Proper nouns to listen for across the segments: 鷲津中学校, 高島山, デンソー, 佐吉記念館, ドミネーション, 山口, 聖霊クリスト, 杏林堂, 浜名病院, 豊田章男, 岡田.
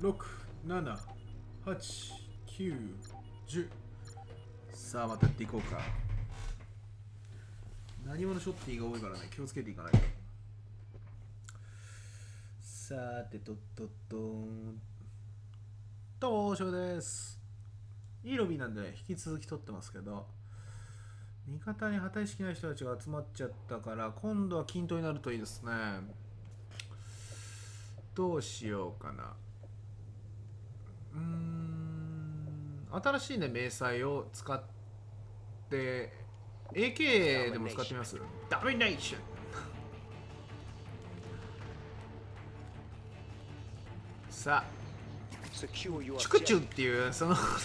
6、7、8、9、10。さあ渡っていこうか。何者ショッティが多いからね、気をつけていかないと。さーてとっとっとーん。どうしようです。いいロビーなんで引き続き取ってますけど、味方に旗意識ない人たちが集まっちゃったから、今度は均等になるといいですね。どうしようかな。新しいね迷彩を使って AK でも使ってみます。ダミネーションさあチュクチュっていうその本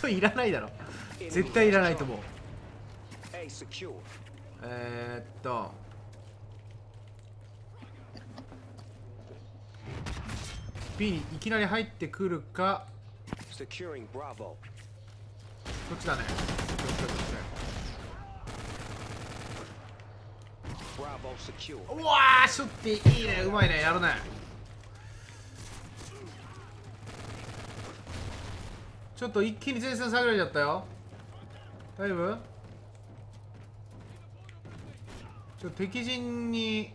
当にいらないだろ、絶対いらないと思う。B にいきなり入ってくるか。こっちだね。うわーショッティいいね、うまいね、やるね。ちょっと一気に前線下げられちゃったよ。大丈夫？ちょっと敵陣に、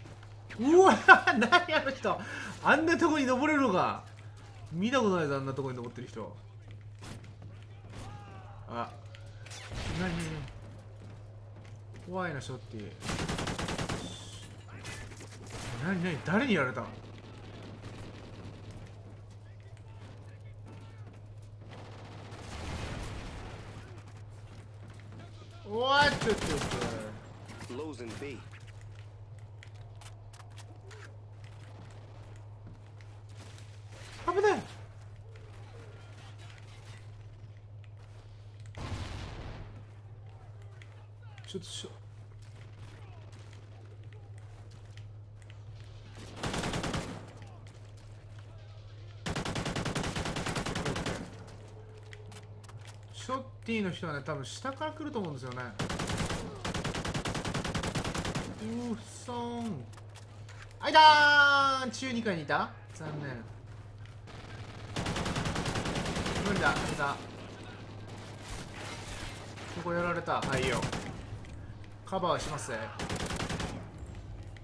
うわー何あの人、あんなとこに登れるのか、見たことないぞあんなとこに登ってる人。あ、なになになに、怖いなショッティ。なになに、誰にやられたの。うわーちょっと危ない。ちょっとしょ、ショッティの人はね多分下から来ると思うんですよね。うっそーん、あいだーん。中2階にいた、残念。無理だ、無理だ。ここやられた。はいよ、カバーしますね。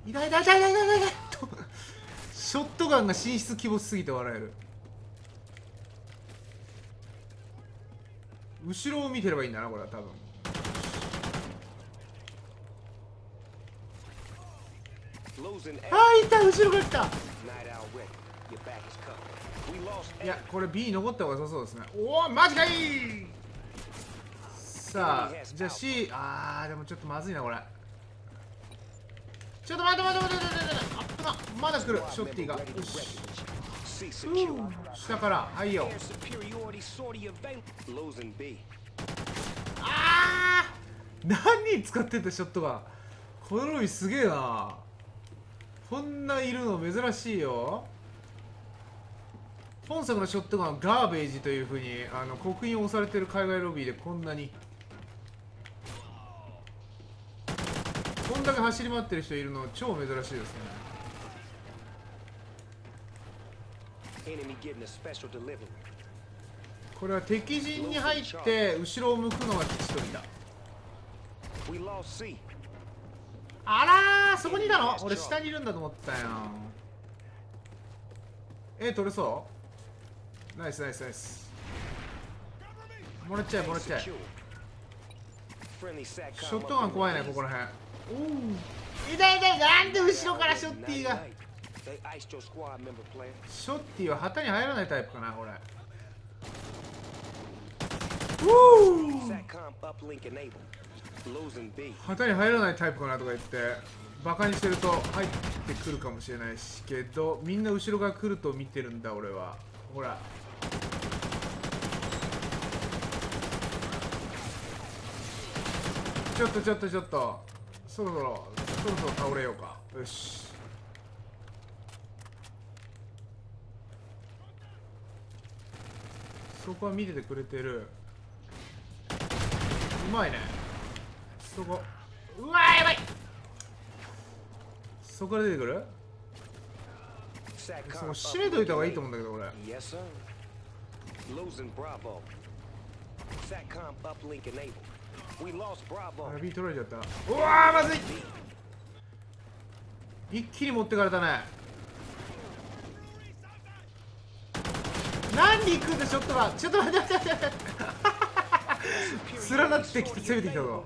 痛い痛い痛い痛い痛い痛いショットガンが神出鬼没すぎて笑える。後ろを見てればいいんだなこれは多分。あーいた、後ろが来た。いやこれ B 残った方が良さそうですね。おおマジかい。さあじゃあ C、 あーでもちょっとまずいなこれ。ちょっと待って待って待って待って待って、まだ来るショッティが。よし、下からはいよ。あー何に使ってんだショットが。このロビーすげえな、こんないるの珍しいよ。本作のショットガンはガーベージというふうに刻印を押されてる海外ロビーで、こんなにこんだけ走り回ってる人いるの超珍しいですね。これは敵陣に入って後ろを向くのが吉取りだ。あらーそこにいたの、俺下にいるんだと思ったよ。取れそう、ナイスナイスナイス。もらっちゃえもらっちゃえ。ショットガン怖いねここら辺。おお痛い痛い、なんで後ろからショッティが。ショッティは旗に入らないタイプかなこれ。旗に入らないタイプかなとか言ってバカにしてると入ってくるかもしれないし、けどみんな後ろが来ると見てるんだ俺は。ほらちょっとちょっとちょっと、そろそろ倒れようか。よしそこは見ててくれてる、うまいねそこ。うわーやばい、そこから出てくる。その閉めといた方がいいと思うんだけど俺。B 取られちゃった。うわーまずい、一気に持ってかれたね。何に行くんだショットは。ちょっと待って待って待って連なってきて攻めてきたぞ。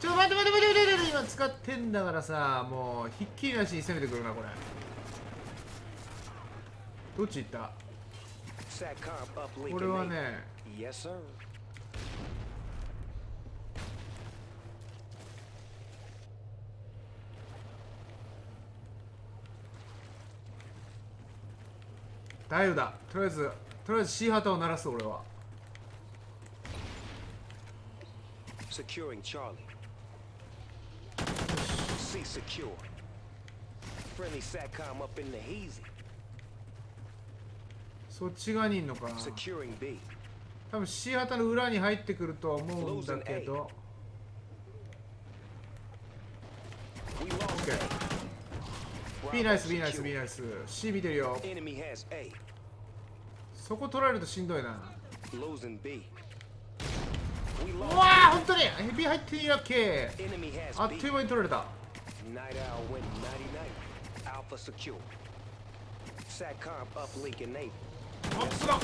ちょっと待って待って待って待って、今使ってんだからさ、もうひっきりなしに攻めてくるなこれ。どっち行った？これはね、大丈夫だ。とりあえず C 旗を鳴らす。俺はそっち側にいんのかな。多分 C 旗の裏に入ってくるとは思うんだけど、 B ナイス B ナイス B ナイス。 C 見てるよ。そこ取られるとしんどいな。うわー本当に B 入っていいわけ。あっという間に取られた。おっすご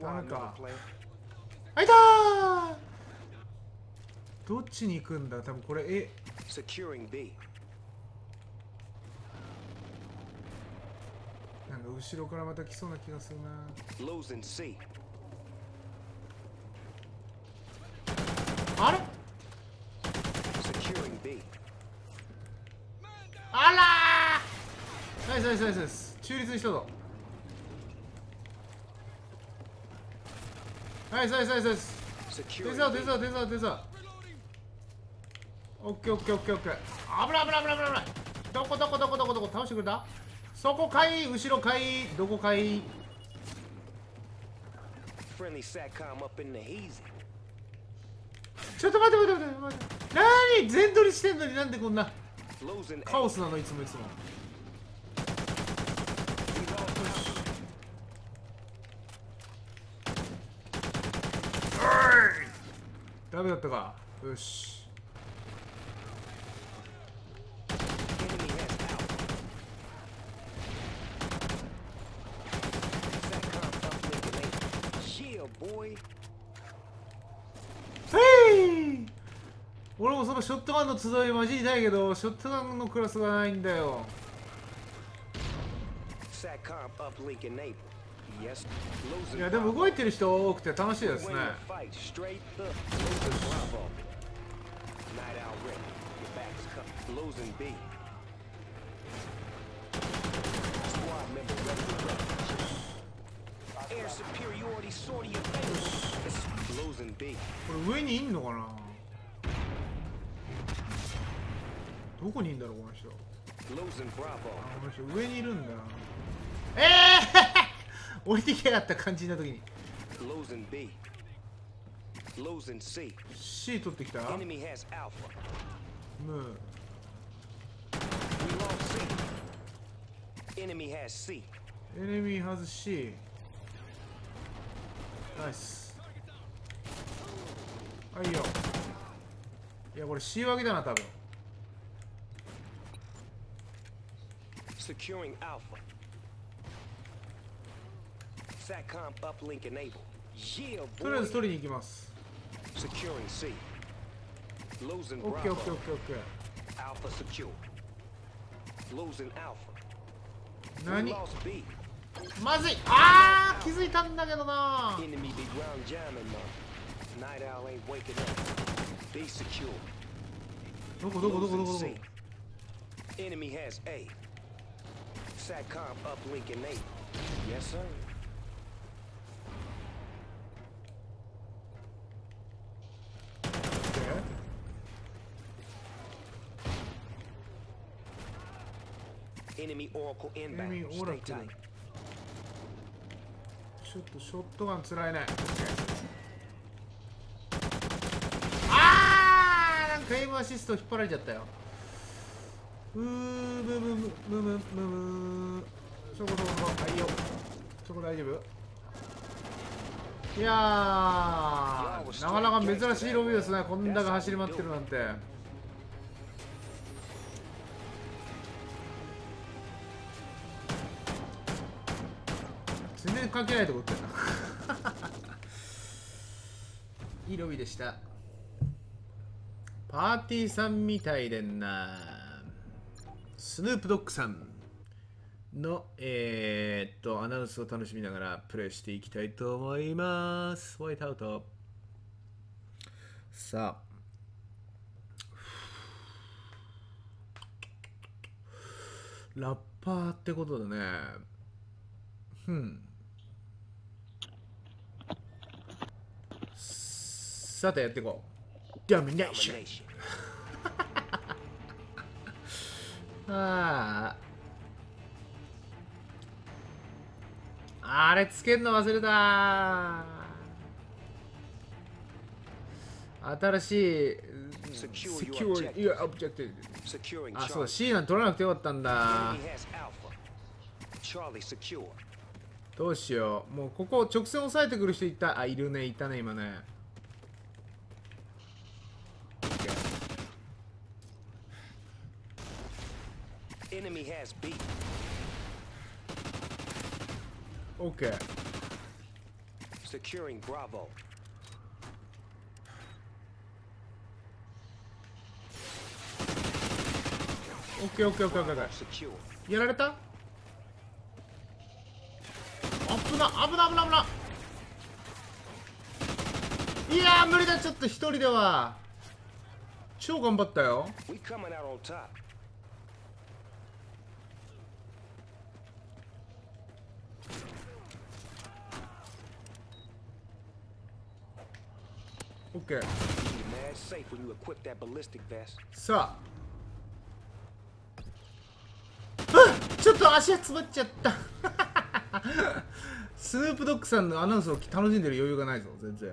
い。なんかあいたー。どっちに行くんだ多分これ。えなんか後ろからまた来そうな気がするな。あれあらー、ナイスナイスナイスナイス。中立にしたぞ。ナイスナイスナイスナイス。デザーデザーデザーデザー。オッケーオッケーオッケーオッケー。危ない危ない危ない危ない危ない。どこどこどこどこどこ倒してくれた。そこかい、後ろかい、どこかい。ちょっと待って待って待って待って、何全取りしてんのになんでこんなカオスなのいつもいつも。ダメだったか。よし俺もそのショットガンの集い混じりたいけど、ショットガンのクラスがないんだよ。いやでも動いてる人多くて楽しいですね。これ上にいんのかな。どこにいんだろうこの人。上にいるんだ。降りてきやがった肝心な時に。 C 取ってきた。ムーエネミーハズ C。 ナイス。はいよ。いやこれ C 分けだな多分。Securing Alpha. Satcom uplink enabled. Yeah, boy. とりあえず取りに行きます。Securing C. Losing Bravo. Okay, okay, okay, okay. Alpha secure. Losing Alpha. 何？まずい。ああ、気づいたんだけどな。Enemy be ground jamming now. Night Owl ain't waking up. Be secure. どこどこどこどこどこ。Enemy has A.Satcom uplink enabled. Yes, sir. Okay. Enemy Oracle inbound. Enemy Oracle. Stay tight. ちょっとショットガンつらいね。ああ、なんかだいぶアシスト引っ張られちゃったよ。ブブブブブブブ。そこそこそこ、はいよ。そこ大丈夫。いやー、なかなか珍しいロビーですね。こんだけ走り回ってるなんて。全然関係ないとこ打ってるな。いいロビーでした。パーティーさんみたいでんな。スヌープドッグさんのアナウンスを楽しみながらプレイしていきたいと思います。ホワイトアウト。さあ、ラッパーってことだね。さてやっていこう。ドミネーション。ああ、あれつけんの忘れた。新しいセキュリアオブジェクティブ。あ、そうだ、 C なん取らなくてよかったんだ。どうしよう。もうここ直線押さえてくる人いた。あ、いるね、いたね、今ね。オッケー。やられた？危な危な危な危な。いやー無理だ、ちょっと一人では。超頑張ったよ。オッケー。さあ、ちょっと足が詰まっちゃった。スヌープドッグさんのアナウンスを楽しんでる余裕がないぞ、全然。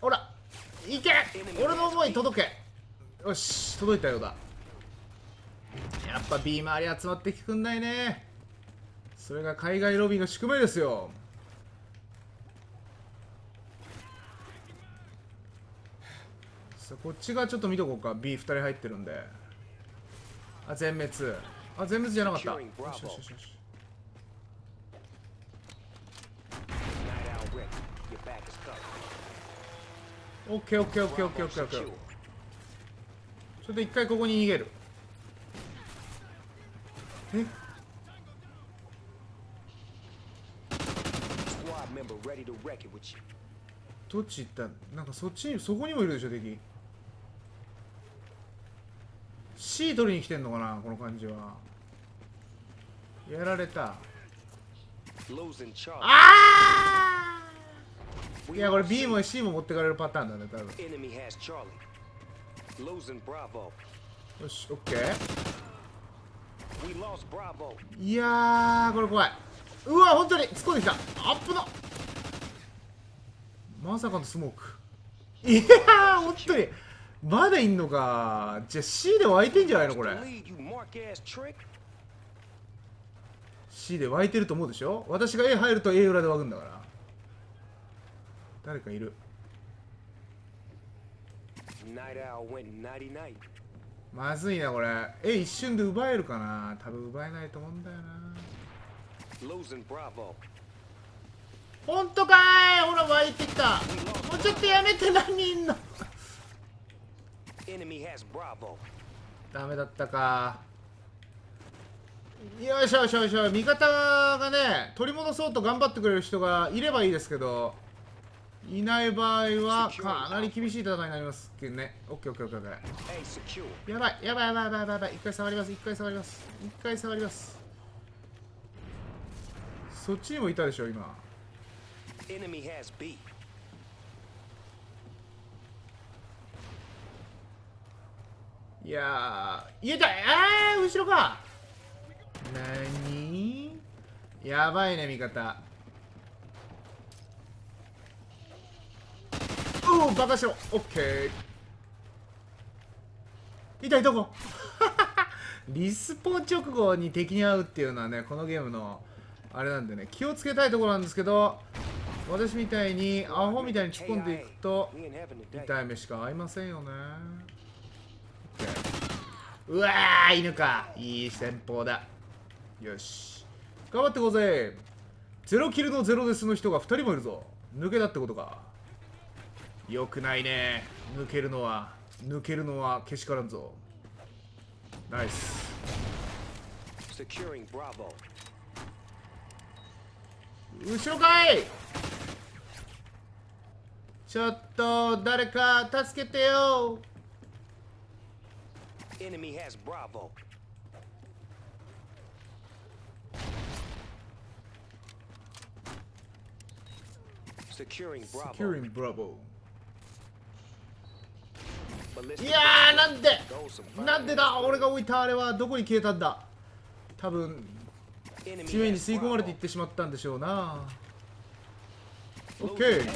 ほら、いけ、俺の思い届け。よし、届いたようだ。やっぱ B 周り集まってきてくんないね。それが海外ロビーの宿命ですよ。さあ、こっち側ちょっと見とこうか。 B2 人入ってるんで。あ、全滅。あ、全滅じゃなかった。よしよしよし。オッケーオッケーオッケーオッケーオッケーオッケー。ちょっと一回ここに逃げる。えっ、どっち行った？なんかそっちに、そこにもいるでしょ、敵。C 取りに来てんのかな、この感じは。やられた。あー！いや、これ B も C も持ってかれるパターンだね、多分。よし、オッケー。いやー、これ怖い。うわ、本当に突っ込んできた。アップのまさかのスモーク。いやー、本当にまだいんのか。じゃあ C で湧いてんじゃないの、これ。 C で湧いてると思うでしょ。私が A 入ると A 裏で湧くんだから。誰かいる。まずいな、これ。 A 一瞬で奪えるかな。多分奪えないと思うんだよな。本当かーい。ほら湧いてきた。もうちょっとやめて、何人いんの。ダメだったか。よいしょよいしょよいしょ。味方がね、取り戻そうと頑張ってくれる人がいればいいですけど、いない場合はかなり厳しい戦いになりますけどね。オッケーオッケーオッケー。やばいやばいやばいやばいやばいやばい。一回触ります、一回触ります、一回触ります。そっちにもいたでしょ、今。いやー、言えた。後ろか。なにー、やばいね、味方。おう、バカしろ。オッケー。痛いとこ。リスポン直後に敵に会うっていうのはね、このゲームのあれなんでね、気をつけたいところなんですけど、私みたいにアホみたいに突っ込んでいくと痛い目しか合いませんよね。うわー、犬か。いい戦法だ。よし、頑張ってこうぜ。ゼロキルのゼロデスの人が2人もいるぞ。抜けたってことか。よくないね、抜けるのはけしからんぞ。ナイス。後ろかい。ちょっと誰か助けてよ。Securing Bravo。 いやー、なんでだ。俺が置いたあれはどこに消えたんだ。多分地面に吸い込まれていってしまったんでしょうな。 OK。 OK。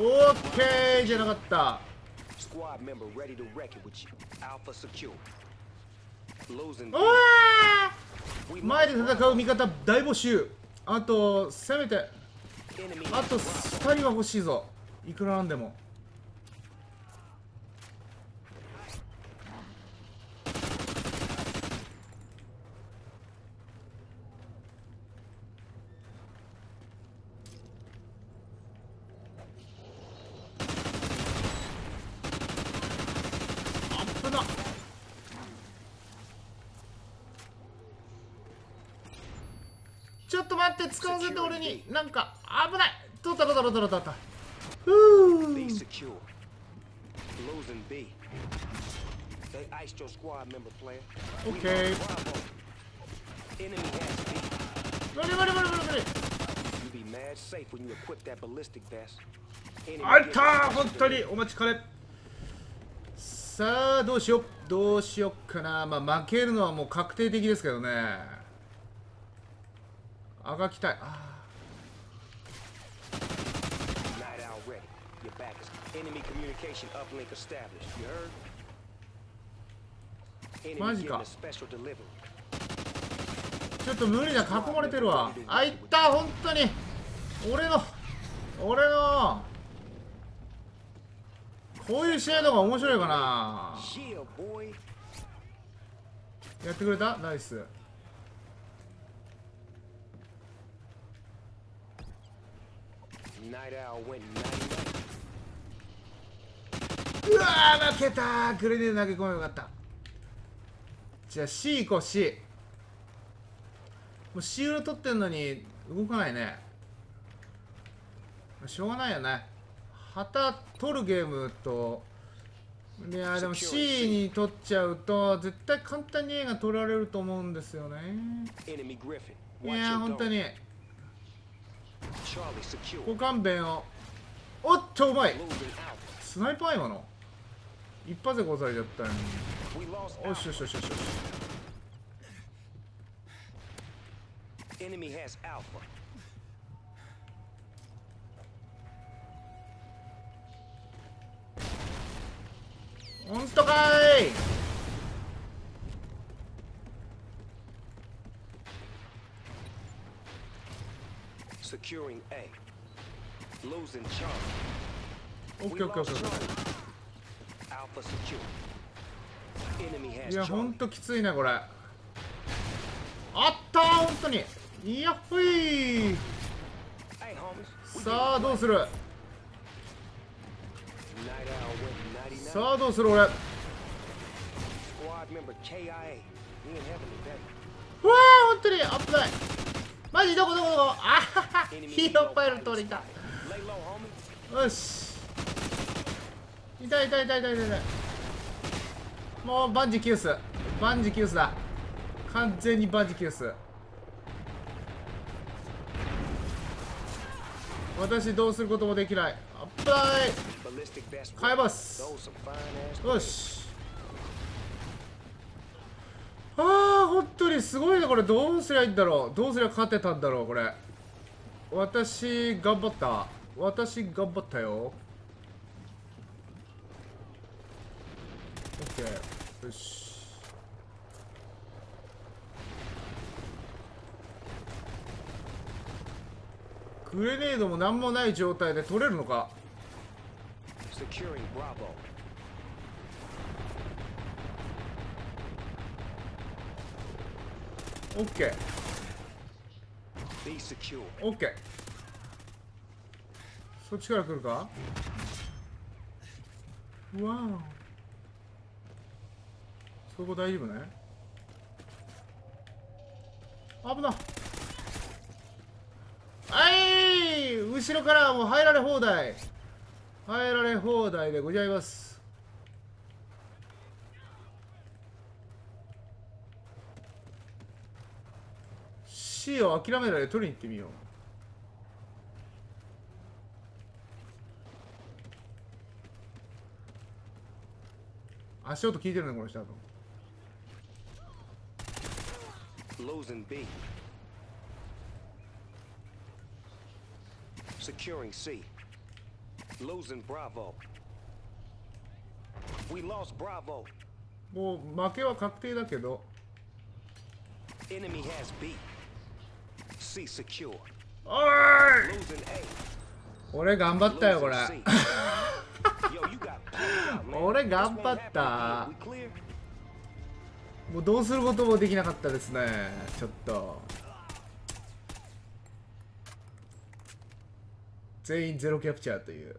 オッケーじゃなかった。おー、前で戦う味方大募集。あとせめてあと2人は欲しいぞ。いくらなんでも。ちょっと待って、使わせて。俺になんか危ない。取った取った。ふう。オッケー。あったー、本当にお待ちかね。さあ、どうしよっかな。まあ負けるのはもう確定的ですけどね。あがきたい。マジか。ちょっと無理だ、囲まれてるわ。あ、いった、本当に。俺のこういう試合の方が面白いかな。やってくれた、ナイス。うわー、負けたー。グレネード投げ込めばよかった。じゃあ C 行こう。 C もう C 裏取ってんのに動かないね。しょうがないよね。旗取るゲームと。いやー、でも C に取っちゃうと絶対簡単に A が取られると思うんですよね。いやー、本当にご勘弁を。おっと、うまい。スナイパー今の一発で殺されちゃったのに。おしよしよしよしよし。ほんとかーい。Securing A. Losing charge. Okay. Alpha secure. Enemy has charge. いや、ほんときついねこれ。あったー、ほんとに。やっほい。さあどうする。さあどうする俺。うわー、ほんとに危ない。マジどこ。あはは、ヒーローパイロット降りた。よし。痛い。もうバンジキュースだ。完全にバンジキュース。私どうすることもできない。あっぱい。買えます。よし。ああ、本当にすごいな。これどうすりゃいいんだろう。どうすりゃ勝てたんだろう。これ私頑張った。よ。オッケー、よし。グレネードも何もない状態で取れるのか。オッケー。オッケー。そっちから来るか。うわー。そこ大丈夫ね。危な。後ろからもう入られ放題、でございます。C を諦めないで取りに行ってみよう。足音聞いてるね、この人。Securing C. Losing Bravo. We lost Bravo. もう負けは確定だけど。Enemy has B. C secure. おーい。俺頑張ったよこれ。俺頑張った。もうどうすることもできなかったですね。ちょっと。全員ゼロキャプチャーという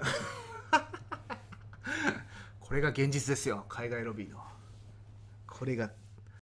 これが現実ですよ、海外ロビーの。これが